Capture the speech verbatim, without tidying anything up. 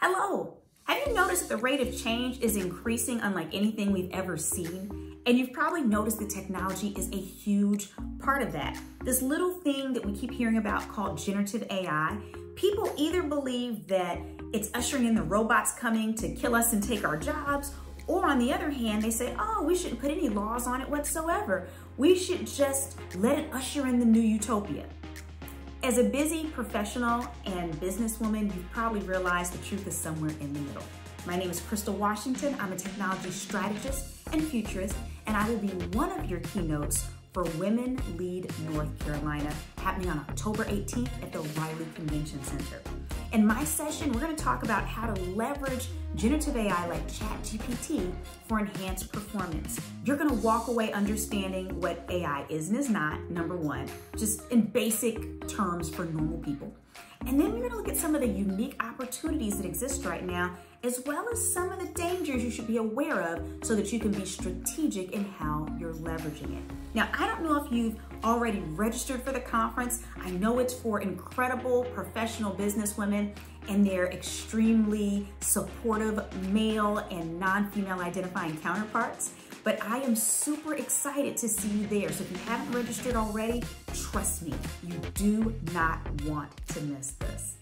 Hello. Have you noticed that the rate of change is increasing unlike anything we've ever seen? And you've probably noticed that technology is a huge part of that. This little thing that we keep hearing about called generative A I, people either believe that it's ushering in the robots coming to kill us and take our jobs, or on the other hand, they say, oh, we shouldn't put any laws on it whatsoever. We should just let it usher in the new utopia. As a busy professional and businesswoman, you've probably realized the truth is somewhere in the middle. My name is Crystal Washington. I'm a technology strategist and futurist, and I will be one of your keynotes for Women Lead North Carolina, happening on October eighteenth at the Raleigh Convention Center. In my session, we're going to talk about how to leverage generative A I like ChatGPT for enhanced performance. You're going to walk away understanding what A I is and is not, number one, just in basic terms for normal people. And then we're going to look at some of the unique opportunities that exist right now, as well as some of the dangers you should be aware of so that you can be strategic in how you're leveraging it. Now, I don't know if you've already registered for the conference. I know it's for incredible professional businesswomen and their extremely supportive male and non-female identifying counterparts, but I am super excited to see you there. So if you haven't registered already, trust me, you do not want to miss this.